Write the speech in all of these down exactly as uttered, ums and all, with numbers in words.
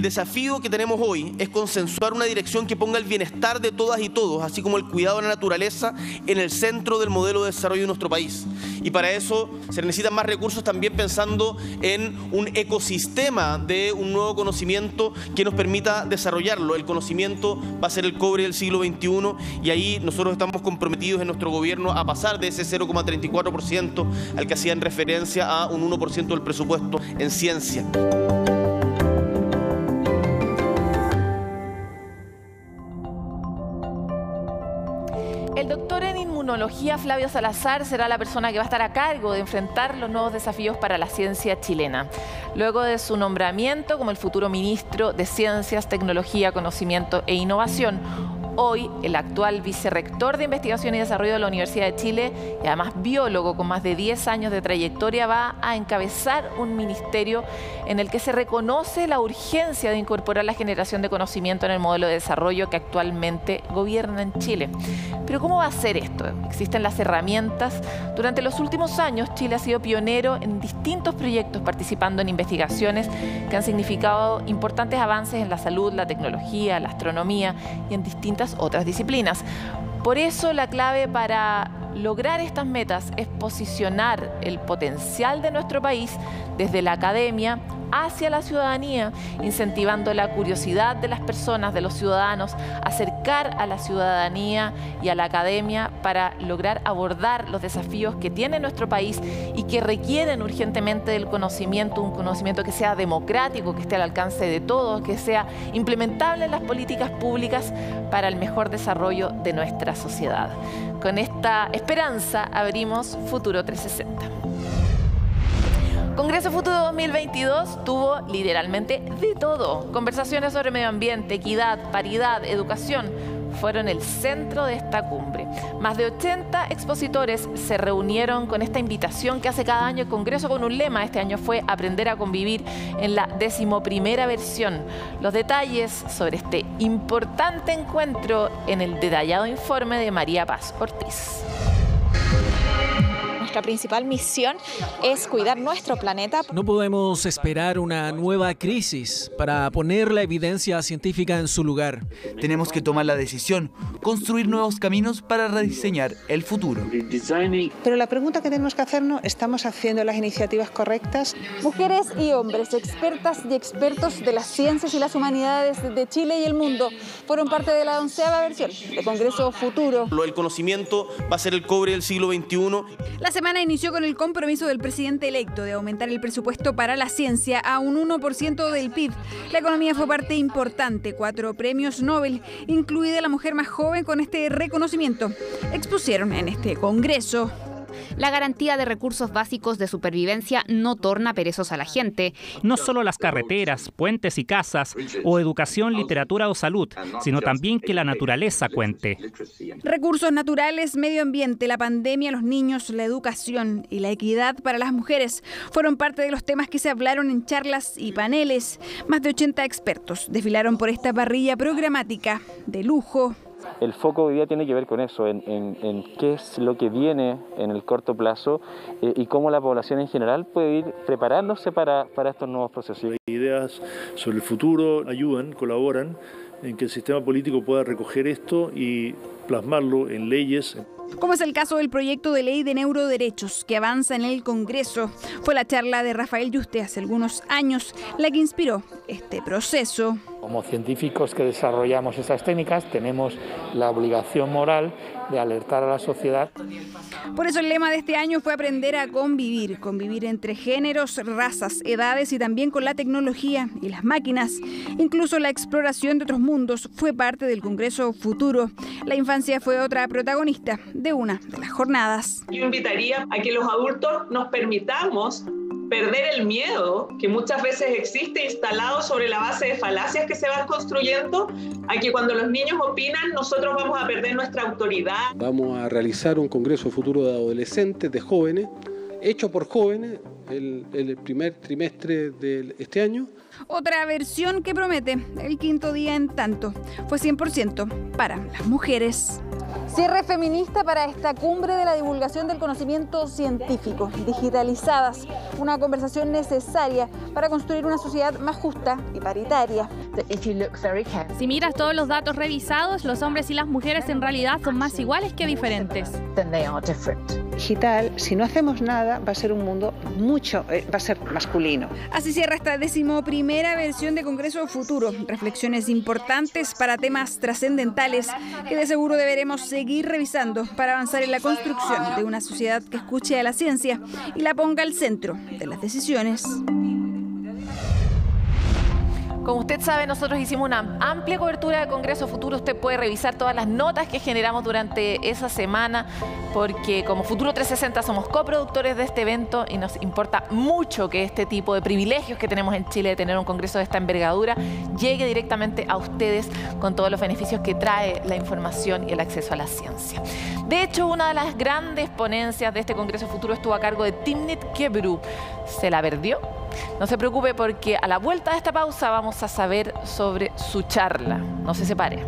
El desafío que tenemos hoy es consensuar una dirección que ponga el bienestar de todas y todos, así como el cuidado de la naturaleza, en el centro del modelo de desarrollo de nuestro país. Y para eso se necesitan más recursos, también pensando en un ecosistema de un nuevo conocimiento que nos permita desarrollarlo. El conocimiento va a ser el cobre del siglo veintiuno y ahí nosotros estamos comprometidos en nuestro gobierno a pasar de ese cero coma treinta y cuatro por ciento al que hacían referencia a un uno por ciento del presupuesto en ciencia. El doctor en inmunología Flavio Salazar será la persona que va a estar a cargo de enfrentar los nuevos desafíos para la ciencia chilena, luego de su nombramiento como el futuro ministro de Ciencias, Tecnología, Conocimiento e Innovación. Hoy, el actual vicerrector de Investigación y Desarrollo de la Universidad de Chile y además biólogo con más de diez años de trayectoria va a encabezar un ministerio en el que se reconoce la urgencia de incorporar la generación de conocimiento en el modelo de desarrollo que actualmente gobierna en Chile. Pero ¿cómo va a ser esto? ¿Existen las herramientas? Durante los últimos años, Chile ha sido pionero en distintos proyectos participando en investigaciones que han significado importantes avances en la salud, la tecnología, la astronomía y en distintas otras disciplinas. Por eso la clave para lograr estas metas es posicionar el potencial de nuestro país desde la academia hacia la ciudadanía, incentivando la curiosidad de las personas, de los ciudadanos, acercar a la ciudadanía y a la academia para lograr abordar los desafíos que tiene nuestro país y que requieren urgentemente del conocimiento, un conocimiento que sea democrático, que esté al alcance de todos, que sea implementable en las políticas públicas para el mejor desarrollo de nuestra sociedad. Con esta esperanza abrimos Futuro trescientos sesenta. Congreso Futuro dos mil veintidós tuvo literalmente de todo. Conversaciones sobre medio ambiente, equidad, paridad, educación fueron el centro de esta cumbre. Más de ochenta expositores se reunieron con esta invitación que hace cada año el Congreso con un lema. Este año fue Aprender a Convivir en la decimoprimera versión. Los detalles sobre este importante encuentro en el detallado informe de María Paz Ortiz. Nuestra principal misión es cuidar nuestro planeta. No podemos esperar una nueva crisis para poner la evidencia científica en su lugar. Tenemos que tomar la decisión, construir nuevos caminos para rediseñar el futuro. Pero la pregunta que tenemos que hacernos, ¿estamos haciendo las iniciativas correctas? Mujeres y hombres, expertas y expertos de las ciencias y las humanidades de Chile y el mundo, fueron parte de la onceava versión del Congreso Futuro. Lo del conocimiento va a ser el cobre del siglo veintiuno. Las La semana inició con el compromiso del presidente electo de aumentar el presupuesto para la ciencia a un uno por ciento del P I B. La economía fue parte importante, cuatro premios Nobel, incluida la mujer más joven con este reconocimiento. Expusieron en este congreso. La garantía de recursos básicos de supervivencia no torna perezos a la gente. No solo las carreteras, puentes y casas, o educación, literatura o salud, sino también que la naturaleza cuente. Recursos naturales, medio ambiente, la pandemia, los niños, la educación y la equidad para las mujeres fueron parte de los temas que se hablaron en charlas y paneles. Más de ochenta expertos desfilaron por esta parrilla programática de lujo. El foco hoy día tiene que ver con eso, en, en, en qué es lo que viene en el corto plazo eh, y cómo la población en general puede ir preparándose para, para estos nuevos procesos. Las ideas sobre el futuro ayudan, colaboran en que el sistema político pueda recoger esto y plasmarlo en leyes. Como es el caso del proyecto de ley de neuroderechos que avanza en el Congreso. Fue la charla de Rafael Yuste hace algunos años la que inspiró este proceso. Como científicos que desarrollamos esas técnicas, tenemos la obligación moral de alertar a la sociedad. Por eso el lema de este año fue Aprender a Convivir, convivir entre géneros, razas, edades y también con la tecnología y las máquinas. Incluso la exploración de otros mundos fue parte del Congreso Futuro. La infancia fue otra protagonista de una de las jornadas. Yo invitaría a que los adultos nos permitamos perder el miedo que muchas veces existe instalado sobre la base de falacias que se van construyendo, a que cuando los niños opinan nosotros vamos a perder nuestra autoridad. Vamos a realizar un Congreso Futuro de adolescentes, de jóvenes, hecho por jóvenes, el, el primer trimestre de este año. Otra versión que promete el quinto día en tanto fue cien por ciento para las mujeres. Cierre feminista para esta cumbre de la divulgación del conocimiento científico. Digitalizadas, una conversación necesaria para construir una sociedad más justa y paritaria. Si miras todos los datos revisados, los hombres y las mujeres en realidad son más iguales que diferentes. Digital, si no hacemos nada, va a ser un mundo mucho, eh, va a ser masculino. Así cierra esta decimoprimera versión de Congreso Futuro. Reflexiones importantes para temas trascendentales que de seguro deberemos seguir revisando para avanzar en la construcción de una sociedad que escuche a la ciencia y la ponga al centro de las decisiones. Como usted sabe, nosotros hicimos una amplia cobertura de Congreso Futuro. Usted puede revisar todas las notas que generamos durante esa semana, porque como Futuro trescientos sesenta somos coproductores de este evento y nos importa mucho que este tipo de privilegios que tenemos en Chile de tener un congreso de esta envergadura llegue directamente a ustedes con todos los beneficios que trae la información y el acceso a la ciencia. De hecho, una de las grandes ponencias de este Congreso Futuro estuvo a cargo de Timnit Gebru. ¿Se la perdió? No se preocupe, porque a la vuelta de esta pausa vamos a saber sobre su charla. No se separe.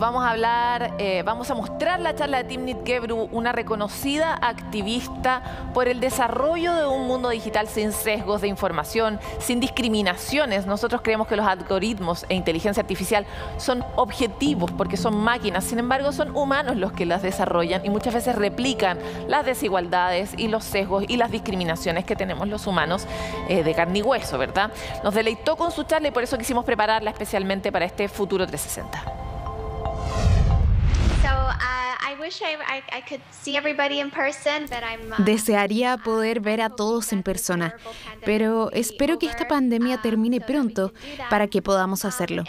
Vamos a hablar, eh, vamos a mostrar la charla de Timnit Gebru, una reconocida activista por el desarrollo de un mundo digital sin sesgos de información, sin discriminaciones. Nosotros creemos que los algoritmos e inteligencia artificial son objetivos porque son máquinas, sin embargo son humanos los que las desarrollan y muchas veces replican las desigualdades y los sesgos y las discriminaciones que tenemos los humanos eh, de carne y hueso, ¿verdad? Nos deleitó con su charla y por eso quisimos prepararla especialmente para este Futuro trescientos sesenta. Desearía poder ver a todos en persona, pero espero que esta pandemia termine pronto para que podamos hacerlo.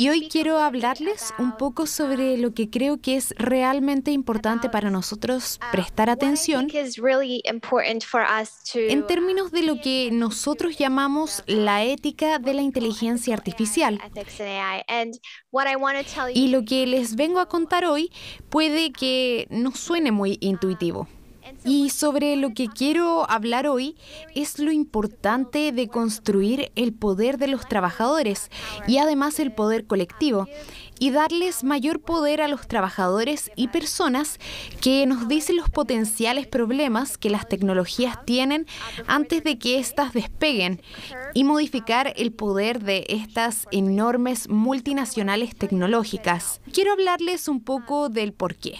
Y hoy quiero hablarles un poco sobre lo que creo que es realmente importante para nosotros prestar atención en términos de lo que nosotros llamamos la ética de la inteligencia artificial. Y lo que les vengo a contar hoy puede que no suene muy intuitivo. Y sobre lo que quiero hablar hoy es lo importante de construir el poder de los trabajadores y además el poder colectivo y darles mayor poder a los trabajadores y personas que nos dicen los potenciales problemas que las tecnologías tienen antes de que éstas despeguen y modificar el poder de estas enormes multinacionales tecnológicas. Quiero hablarles un poco del porqué.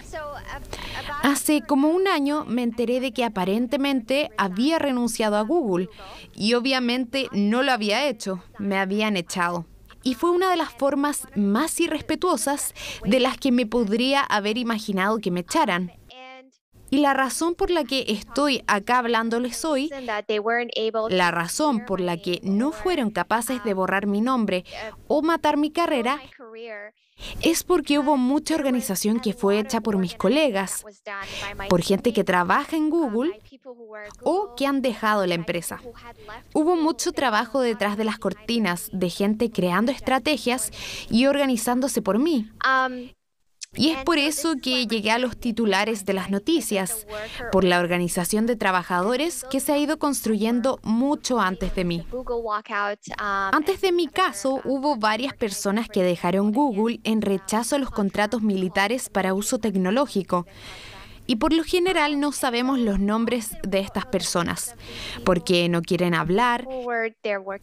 Hace como un año me enteré de que aparentemente había renunciado a Google y obviamente no lo había hecho, me habían echado. Y fue una de las formas más irrespetuosas de las que me podría haber imaginado que me echaran. Y la razón por la que estoy acá hablándoles hoy, la razón por la que no fueron capaces de borrar mi nombre o matar mi carrera, es porque hubo mucha organización que fue hecha por mis colegas, por gente que trabaja en Google o que han dejado la empresa. Hubo mucho trabajo detrás de las cortinas de gente creando estrategias y organizándose por mí. Y es por eso que llegué a los titulares de las noticias, por la organización de trabajadores que se ha ido construyendo mucho antes de mí. Antes de mi caso, hubo varias personas que dejaron Google en rechazo a los contratos militares para uso tecnológico. Y por lo general no sabemos los nombres de estas personas, porque no quieren hablar,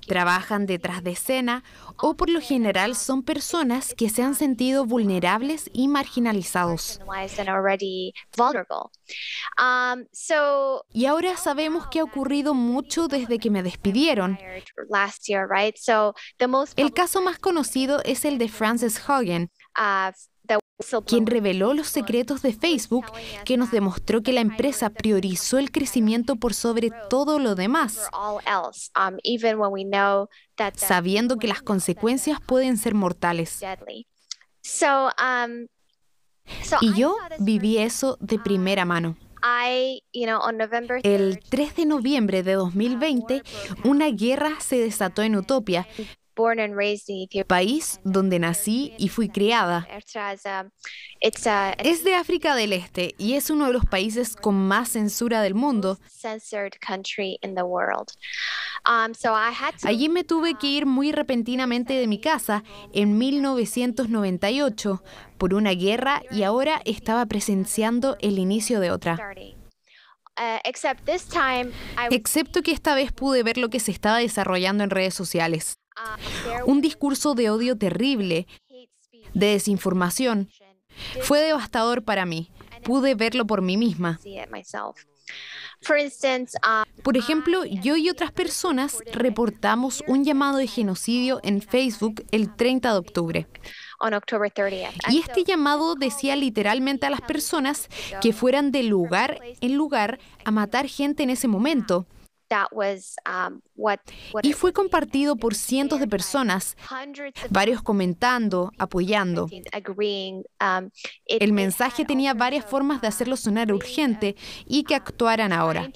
trabajan detrás de escena o por lo general son personas que se han sentido vulnerables y marginalizados. Y ahora sabemos que ha ocurrido mucho desde que me despidieron. El caso más conocido es el de Frances Haugen, quien reveló los secretos de Facebook, que nos demostró que la empresa priorizó el crecimiento por sobre todo lo demás, sabiendo que las consecuencias pueden ser mortales. Y yo viví eso de primera mano. El tres de noviembre de dos mil veinte, una guerra se desató en Utopia, país donde nací y fui criada. Es de África del Este y es uno de los países con más censura del mundo. Allí me tuve que ir muy repentinamente de mi casa en mil novecientos noventa y ocho por una guerra y ahora estaba presenciando el inicio de otra. Excepto que esta vez pude ver lo que se estaba desarrollando en redes sociales. Un discurso de odio terrible, de desinformación. Fue devastador para mí. Pude verlo por mí misma. Por ejemplo, yo y otras personas reportamos un llamado de genocidio en Facebook el treinta de octubre. Y este llamado decía literalmente a las personas que fueran de lugar en lugar a matar gente en ese momento. Y fue compartido por cientos de personas, varios comentando, apoyando. El mensaje tenía varias formas de hacerlo sonar urgente y que actuaran ahora.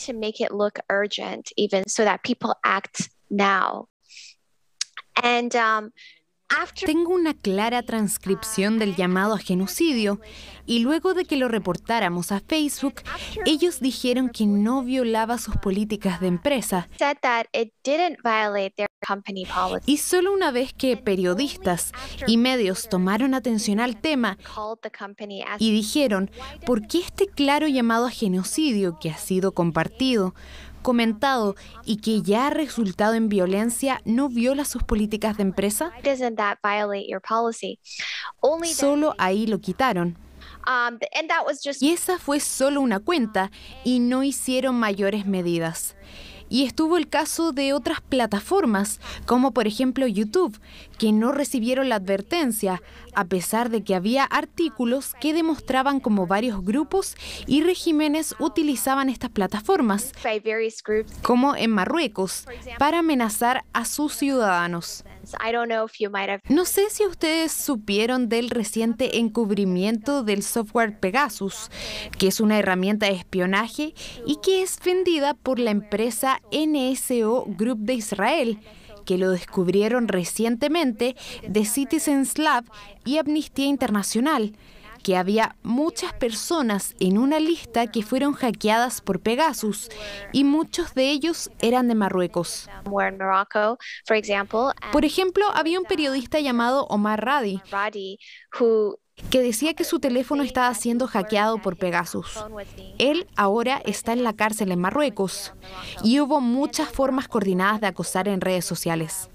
Tengo una clara transcripción del llamado a genocidio y luego de que lo reportáramos a Facebook, ellos dijeron que no violaba sus políticas de empresa. Y solo una vez que periodistas y medios tomaron atención al tema y dijeron, ¿por qué este claro llamado a genocidio que ha sido compartido, comentado y que ya ha resultado en violencia no viola sus políticas de empresa? Solo ahí lo quitaron. Y esa fue solo una cuenta y no hicieron mayores medidas. Y estuvo el caso de otras plataformas, como por ejemplo YouTube, que no recibieron la advertencia, a pesar de que había artículos que demostraban cómo varios grupos y regímenes utilizaban estas plataformas, como en Marruecos, para amenazar a sus ciudadanos. No sé si ustedes supieron del reciente encubrimiento del software Pegasus, que es una herramienta de espionaje y que es vendida por la empresa N S O Group de Israel, que lo descubrieron recientemente de Citizens Lab y Amnistía Internacional, que había muchas personas en una lista que fueron hackeadas por Pegasus y muchos de ellos eran de Marruecos. Por ejemplo, había un periodista llamado Omar Radi, que decía que su teléfono estaba siendo hackeado por Pegasus. Él ahora está en la cárcel en Marruecos y hubo muchas formas coordinadas de acosar en redes sociales.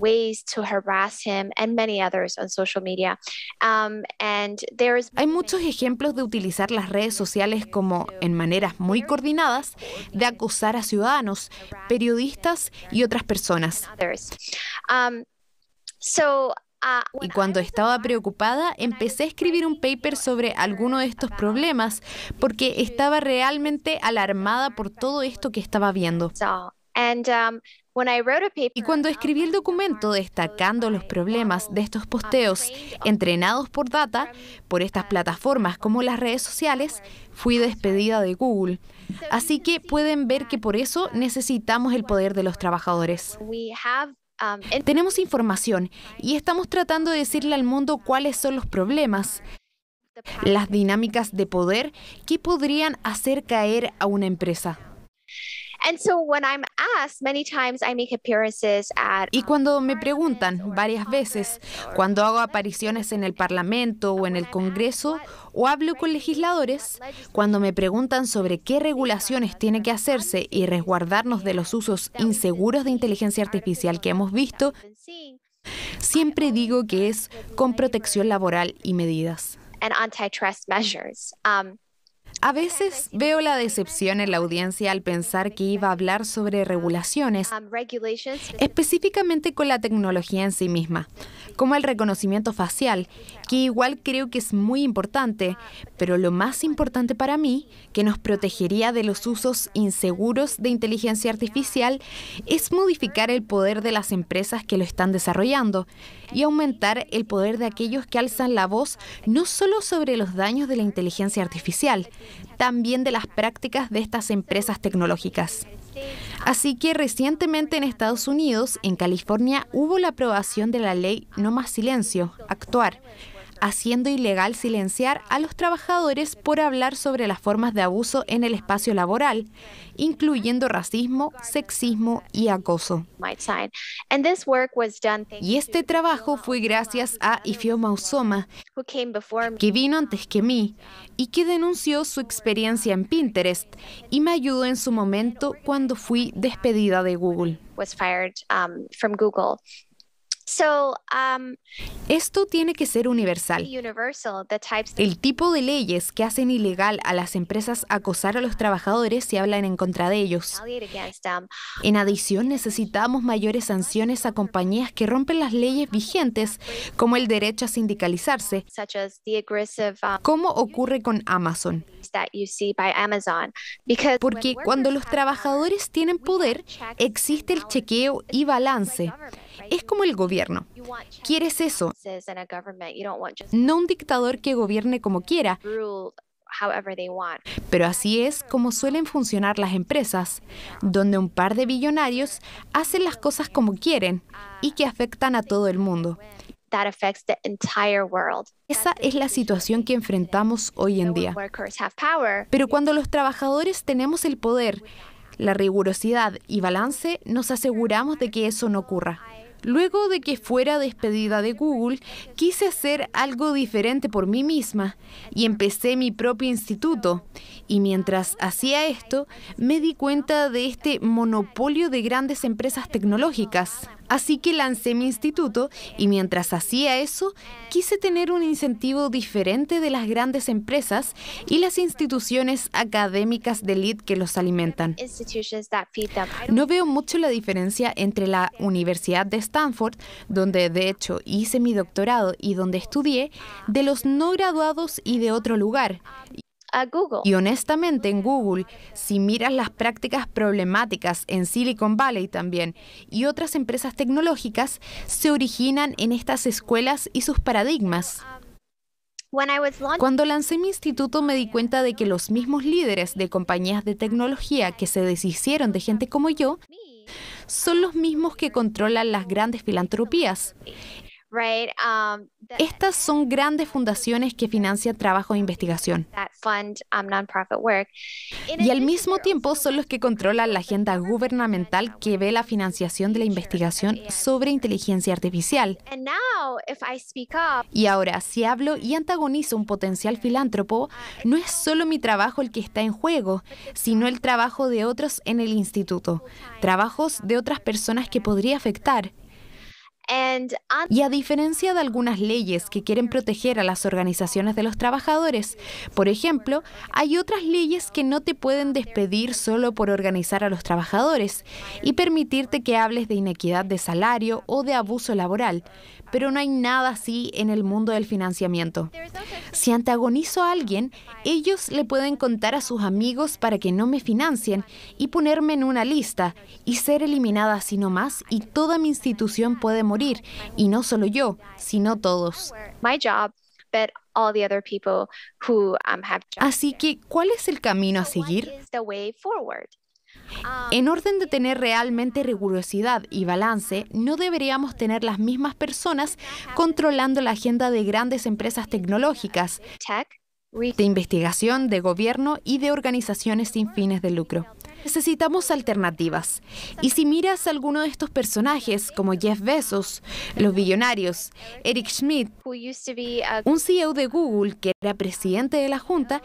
Hay muchos ejemplos de utilizar las redes sociales como, en maneras muy coordinadas, de acosar a ciudadanos, periodistas y otras personas. Y cuando estaba preocupada, empecé a escribir un paper sobre alguno de estos problemas, porque estaba realmente alarmada por todo esto que estaba viendo. Y cuando escribí el documento destacando los problemas de estos posteos entrenados por data, por estas plataformas como las redes sociales, fui despedida de Google. Así que pueden ver que por eso necesitamos el poder de los trabajadores. Tenemos información y estamos tratando de decirle al mundo cuáles son los problemas, las dinámicas de poder que podrían hacer caer a una empresa. Y cuando me preguntan varias veces, cuando hago apariciones en el Parlamento o en el Congreso o hablo con legisladores, cuando me preguntan sobre qué regulaciones tiene que hacerse y resguardarnos de los usos inseguros de inteligencia artificial que hemos visto, siempre digo que es con protección laboral y medidas. A veces veo la decepción en la audiencia al pensar que iba a hablar sobre regulaciones, específicamente con la tecnología en sí misma, como el reconocimiento facial, que igual creo que es muy importante, pero lo más importante para mí, que nos protegería de los usos inseguros de inteligencia artificial, es modificar el poder de las empresas que lo están desarrollando y aumentar el poder de aquellos que alzan la voz no solo sobre los daños de la inteligencia artificial, también de las prácticas de estas empresas tecnológicas. Así que recientemente en Estados Unidos, en California, hubo la aprobación de la ley No Más Silencio, Actuar, haciendo ilegal silenciar a los trabajadores por hablar sobre las formas de abuso en el espacio laboral, incluyendo racismo, sexismo y acoso. Y este trabajo fue gracias a Ifeoma Uzoma, que vino antes que mí y que denunció su experiencia en Pinterest y me ayudó en su momento cuando fui despedida de Google. Esto tiene que ser universal. El tipo de leyes que hacen ilegal a las empresas acosar a los trabajadores si hablan en contra de ellos. En adición, necesitamos mayores sanciones a compañías que rompen las leyes vigentes, como el derecho a sindicalizarse, como ocurre con Amazon. Porque cuando los trabajadores tienen poder, existe el chequeo y balance. Es como el gobierno. ¿Quieres eso? No un dictador que gobierne como quiera. Pero así es como suelen funcionar las empresas, donde un par de billonarios hacen las cosas como quieren y que afectan a todo el mundo. Esa es la situación que enfrentamos hoy en día. Pero cuando los trabajadores tenemos el poder, la rigurosidad y balance, nos aseguramos de que eso no ocurra. Luego de que fuera despedida de Google, quise hacer algo diferente por mí misma y empecé mi propio instituto. Y mientras hacía esto, me di cuenta de este monopolio de grandes empresas tecnológicas. Así que lancé mi instituto y mientras hacía eso, quise tener un incentivo diferente de las grandes empresas y las instituciones académicas de élite que los alimentan. No veo mucho la diferencia entre la Universidad de Stanford, donde de hecho hice mi doctorado y donde estudié, de los no graduados y de otro lugar. Google. Y honestamente en Google, si miras las prácticas problemáticas en Silicon Valley también y otras empresas tecnológicas, se originan en estas escuelas y sus paradigmas. Cuando lancé mi instituto me di cuenta de que los mismos líderes de compañías de tecnología que se deshicieron de gente como yo son los mismos que controlan las grandes filantropías. Estas son grandes fundaciones que financian trabajo e investigación. Y al mismo tiempo son los que controlan la agenda gubernamental que ve la financiación de la investigación sobre inteligencia artificial. Y ahora, si hablo y antagonizo a un potencial filántropo, no es solo mi trabajo el que está en juego, sino el trabajo de otros en el instituto, trabajos de otras personas que podría afectar. Y a diferencia de algunas leyes que quieren proteger a las organizaciones de los trabajadores, por ejemplo, hay otras leyes que no te pueden despedir solo por organizar a los trabajadores y permitirte que hables de inequidad de salario o de abuso laboral, pero no hay nada así en el mundo del financiamiento. Si antagonizo a alguien, ellos le pueden contar a sus amigos para que no me financien y ponerme en una lista y ser eliminada así nomás y toda mi institución puede morir. Morir, y no solo yo, sino todos. Así que, ¿cuál es el camino a seguir? En orden de tener realmente rigurosidad y balance, no deberíamos tener las mismas personas controlando la agenda de grandes empresas tecnológicas, de investigación, de gobierno y de organizaciones sin fines de lucro. Necesitamos alternativas. Y si miras a alguno de estos personajes, como Jeff Bezos, los billonarios, Eric Schmidt, un C E O de Google que era presidente de la Junta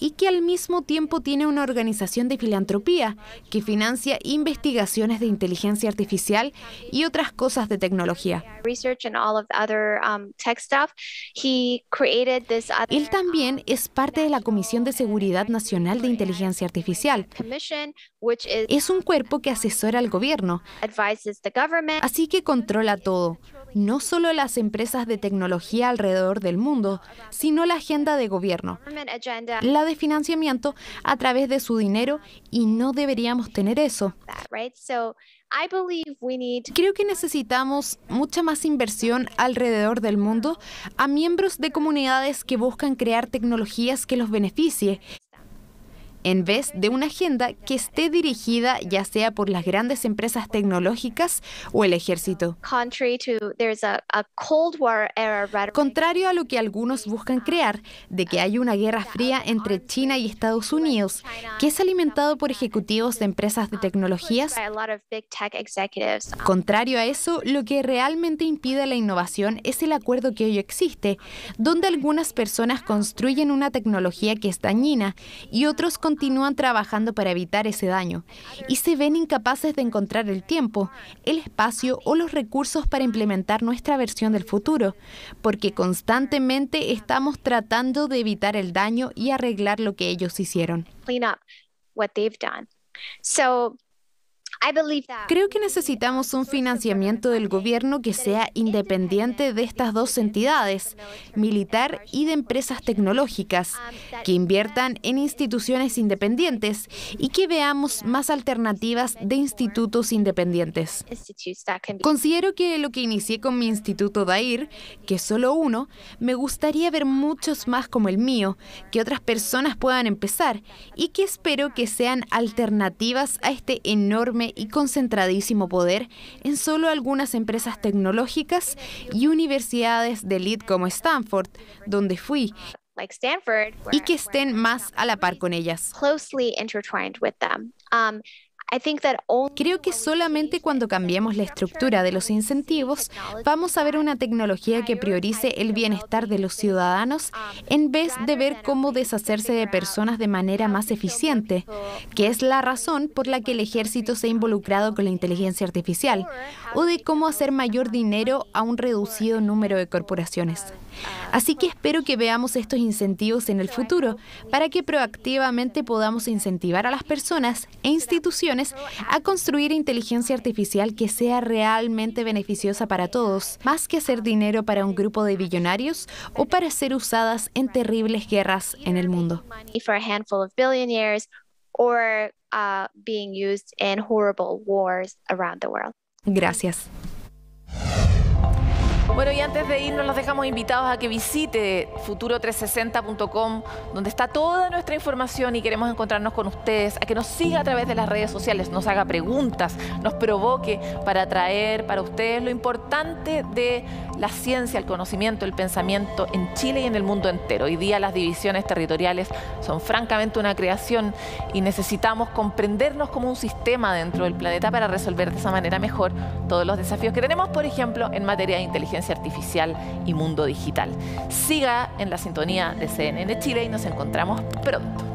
y que al mismo tiempo tiene una organización de filantropía que financia investigaciones de inteligencia artificial y otras cosas de tecnología. Él también es parte de la Comisión de Seguridad Nacional de Inteligencia Artificial. Es un cuerpo que asesora al gobierno, así que controla todo, no solo las empresas de tecnología alrededor del mundo, sino la agenda de gobierno, la de financiamiento a través de su dinero, y no deberíamos tener eso. Creo que necesitamos mucha más inversión alrededor del mundo a miembros de comunidades que buscan crear tecnologías que los beneficie en vez de una agenda que esté dirigida ya sea por las grandes empresas tecnológicas o el ejército. Contrario a lo que algunos buscan crear, de que hay una guerra fría entre China y Estados Unidos, que es alimentado por ejecutivos de empresas de tecnologías, contrario a eso, lo que realmente impide la innovación es el acuerdo que hoy existe, donde algunas personas construyen una tecnología que es dañina y otros continúan trabajando para evitar ese daño, y se ven incapaces de encontrar el tiempo, el espacio o los recursos para implementar nuestra versión del futuro, porque constantemente estamos tratando de evitar el daño y arreglar lo que ellos hicieron. Creo que necesitamos un financiamiento del gobierno que sea independiente de estas dos entidades, militar y de empresas tecnológicas, que inviertan en instituciones independientes y que veamos más alternativas de institutos independientes. Considero que lo que inicié con mi instituto DAIR, que es solo uno, me gustaría ver muchos más como el mío, que otras personas puedan empezar y que espero que sean alternativas a este enorme y concentradísimo poder en solo algunas empresas tecnológicas y universidades de élite como Stanford, donde fui, y que estén más a la par con ellas. Creo que solamente cuando cambiemos la estructura de los incentivos vamos a ver una tecnología que priorice el bienestar de los ciudadanos en vez de ver cómo deshacerse de personas de manera más eficiente, que es la razón por la que el ejército se ha involucrado con la inteligencia artificial, o de cómo hacer mayor dinero a un reducido número de corporaciones. Así que espero que veamos estos incentivos en el futuro para que proactivamente podamos incentivar a las personas e instituciones a construir inteligencia artificial que sea realmente beneficiosa para todos, más que hacer dinero para un grupo de billonarios o para ser usadas en terribles guerras en el mundo. Gracias. Bueno, y antes de irnos, los dejamos invitados a que visite futuro trescientos sesenta punto com, donde está toda nuestra información y queremos encontrarnos con ustedes, a que nos siga a través de las redes sociales, nos haga preguntas, nos provoque para traer para ustedes lo importante de la ciencia, el conocimiento, el pensamiento en Chile y en el mundo entero. Hoy día las divisiones territoriales son francamente una creación y necesitamos comprendernos como un sistema dentro del planeta para resolver de esa manera mejor todos los desafíos que tenemos, por ejemplo, en materia de inteligencia artificial y mundo digital. Siga en la sintonía de C N N Chile y nos encontramos pronto.